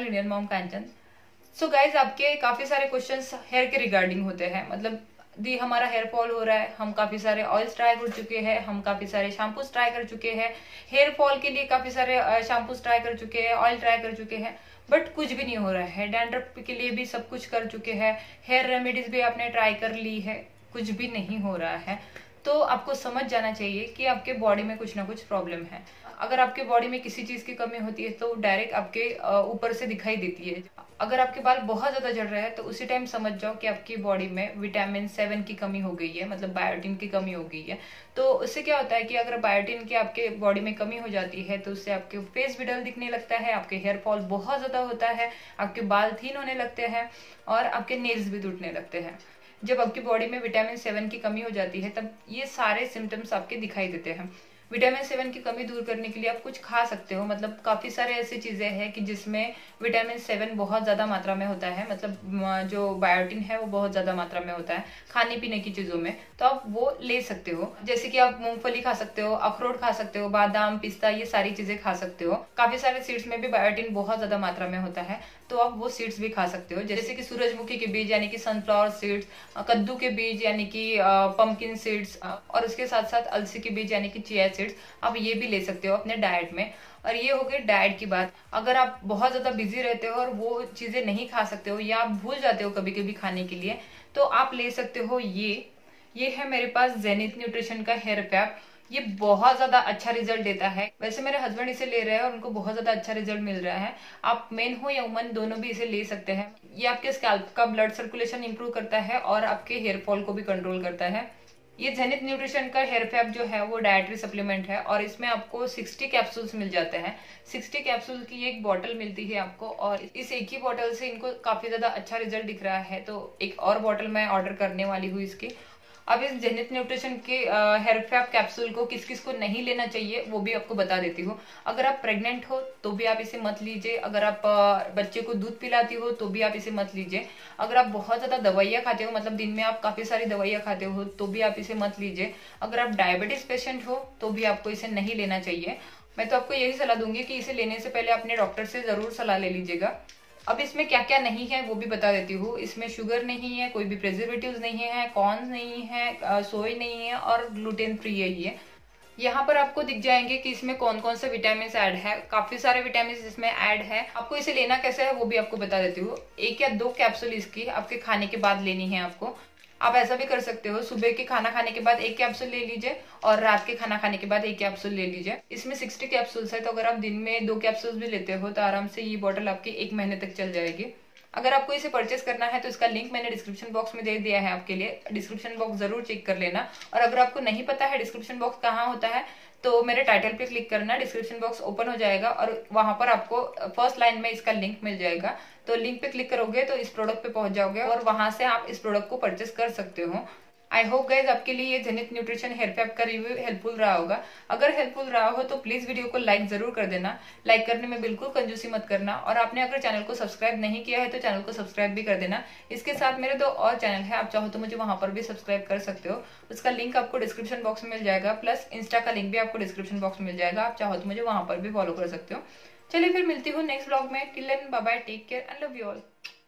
Channel Indian mom Kanchan. So guys, आपके काफी सारे क्वेश्चंस हेयर के रिगार्डिंग होते हैं, मतलब दी हमारा हेयर फॉल हो रहा है, हम काफी सारे ऑयल्स ट्राई कर चुके हैं, हम काफी सारे शैम्पूस ट्राई कर चुके हैं, हेयर फॉल के लिए काफी सारे शैम्पूस ट्राई कर चुके हैं, ऑयल ट्राई कर चुके हैं, बट कुछ भी नहीं हो रहा है। डैंड्रफ के लिए भी सब कुछ कर चुके हैं, हेयर रेमेडीज भी आपने ट्राई कर ली है, कुछ भी नहीं हो रहा है। तो आपको समझ जाना चाहिए कि आपके बॉडी में कुछ ना कुछ प्रॉब्लम है। अगर आपके बॉडी में किसी चीज की कमी होती है तो डायरेक्ट आपके ऊपर से दिखाई देती है। अगर आपके बाल बहुत ज्यादा झड़ रहे हैं तो उसी टाइम समझ जाओ कि आपकी बॉडी में विटामिन 7 की कमी हो गई है, मतलब बायोटिन की कमी हो गई है। तो उससे क्या होता है कि अगर बायोटिन की आपके बॉडी में कमी हो जाती है तो उससे आपके फेस भी डल दिखने लगता है, आपके हेयर फॉल बहुत ज्यादा होता है, आपके बाल थीन होने लगते हैं और आपके नेल्स भी टूटने लगते हैं। जब आपकी बॉडी में विटामिन 7 की कमी हो जाती है तब ये सारे सिम्टम्स आपके दिखाई देते हैं। विटामिन 7 की कमी दूर करने के लिए आप कुछ खा सकते हो, मतलब काफी सारे ऐसी चीजें हैं कि जिसमें विटामिन 7 बहुत ज्यादा मात्रा में होता है, मतलब जो बायोटिन है वो बहुत ज्यादा मात्रा में होता है खाने पीने की चीजों में, तो आप वो ले सकते हो। जैसे कि आप मूंगफली खा सकते हो, अखरोट खा सकते हो, बादाम, पिस्ता, ये सारी चीजें खा सकते हो। काफी सारे सीड्स में भी बायोटिन बहुत ज्यादा मात्रा में होता है तो आप वो सीड्स भी खा सकते हो, जैसे कि सूरजमुखी के बीज यानी कि सनफ्लावर सीड्स, कद्दू के बीज यानी कि पम्पकिन सीड्स, और उसके साथ साथ अलसी के बीज यानी कि चिया, आप ये भी ले सकते हो अपने डाइट में। और ये हो गई डाइट की बात। अगर आप बहुत ज्यादा बिजी रहते हो और वो चीजें नहीं खा सकते हो या आप भूल जाते हो कभी कभी खाने के लिए, तो आप ले सकते हो ये है मेरे पास जेनिथ न्यूट्रिशन का हेयर फैब। ये बहुत ज्यादा अच्छा रिजल्ट देता है, वैसे मेरे हस्बैंड इसे ले रहे हैं और उनको बहुत ज्यादा अच्छा रिजल्ट मिल रहा है। आप मेन हो या वुमन, दोनों भी इसे ले सकते हैं। ये आपके स्कैल्प का ब्लड सर्कुलेशन इंप्रूव करता है और आपके हेयर फॉल को भी कंट्रोल करता है। ये जेनिथ न्यूट्रिशन का हेयर फैब जो है वो डायटरी सप्लीमेंट है और इसमें आपको 60 कैप्सूल्स मिल जाते हैं। 60 कैप्सूल की एक बॉटल मिलती है आपको और इस एक ही बॉटल से इनको काफी ज्यादा अच्छा रिजल्ट दिख रहा है, तो एक और बॉटल मैं ऑर्डर करने वाली हूँ इसकी। अब इस जेनिथ न्यूट्रिशन के हेयर फैब कैप्सूल को किस किस को नहीं लेना चाहिए वो भी आपको बता देती हूँ। अगर आप प्रेग्नेंट हो तो भी आप इसे मत लीजिए, अगर आप बच्चे को दूध पिलाती हो तो भी आप इसे मत लीजिए, अगर आप बहुत ज्यादा दवाइयाँ खाते हो, मतलब दिन में आप काफी सारी दवाइयाँ खाते हो तो भी आप इसे मत लीजिए, अगर आप डायबिटीज पेशेंट हो तो भी आपको इसे नहीं लेना चाहिए। मैं तो आपको यही सलाह दूंगी कि इसे लेने से पहले अपने डॉक्टर से जरूर सलाह ले लीजिएगा। अब इसमें क्या क्या नहीं है वो भी बता देती हूँ। इसमें शुगर नहीं है, कोई भी प्रिजर्वेटिव्स नहीं है, कॉर्न नहीं है, सोय नहीं है और ग्लूटेन फ्री है ये। यहाँ पर आपको दिख जाएंगे कि इसमें कौन कौन से विटामिन ऐड है, काफी सारे विटामिन इसमें ऐड है। आपको इसे लेना कैसे है वो भी आपको बता देती हूँ। 1 या 2 कैप्सूल इसकी आपके खाने के बाद लेनी है आपको। आप ऐसा भी कर सकते हो, सुबह के खाना खाने के बाद 1 कैप्सूल ले लीजिए और रात के खाना खाने के बाद 1 कैप्सूल ले लीजिए। इसमें 60 कैप्सूल्स है, तो अगर आप दिन में 2 कैप्सूल्स भी लेते हो तो आराम से ये बॉटल आपकी 1 महीने तक चल जाएगी। अगर आपको इसे परचेस करना है तो इसका लिंक मैंने डिस्क्रिप्शन बॉक्स में दे दिया है आपके लिए, डिस्क्रिप्शन बॉक्स जरूर चेक कर लेना। और अगर आपको नहीं पता है डिस्क्रिप्शन बॉक्स कहाँ होता है तो मेरे टाइटल पे क्लिक करना, डिस्क्रिप्शन बॉक्स ओपन हो जाएगा और वहां पर आपको फर्स्ट लाइन में इसका लिंक मिल जाएगा। तो लिंक पे क्लिक करोगे तो इस प्रोडक्ट पे पहुंच जाओगे और वहां से आप इस प्रोडक्ट को परचेस कर सकते हो। आई होप गाइज आपके लिए ये जेनिथ न्यूट्रिशन हेयर फैब का रिव्यू हेल्पफुल रहा होगा। अगर हेल्पफुल रहा हो तो प्लीज वीडियो को लाइक जरूर कर देना, लाइक करने में बिल्कुल कंजूसी मत करना। और आपने अगर चैनल को सब्सक्राइब नहीं किया है तो चैनल को सब्सक्राइब भी कर देना। इसके साथ मेरे 2 और चैनल है, आप चाहो तो मुझे वहां पर भी सब्सक्राइब कर सकते हो, उसका लिंक आपको डिस्क्रिप्शन बॉक्स में मिल जाएगा, प्लस इंस्टा का लिंक भी आपको डिस्क्रिप्शन बॉक्स में मिल जाएगा, आप चाहो तो मुझे वहां पर भी फॉलो कर सकते हो। चलिए फिर मिलती हूँ नेक्स्ट ब्लॉग में, till then bye bye, take care and love you all.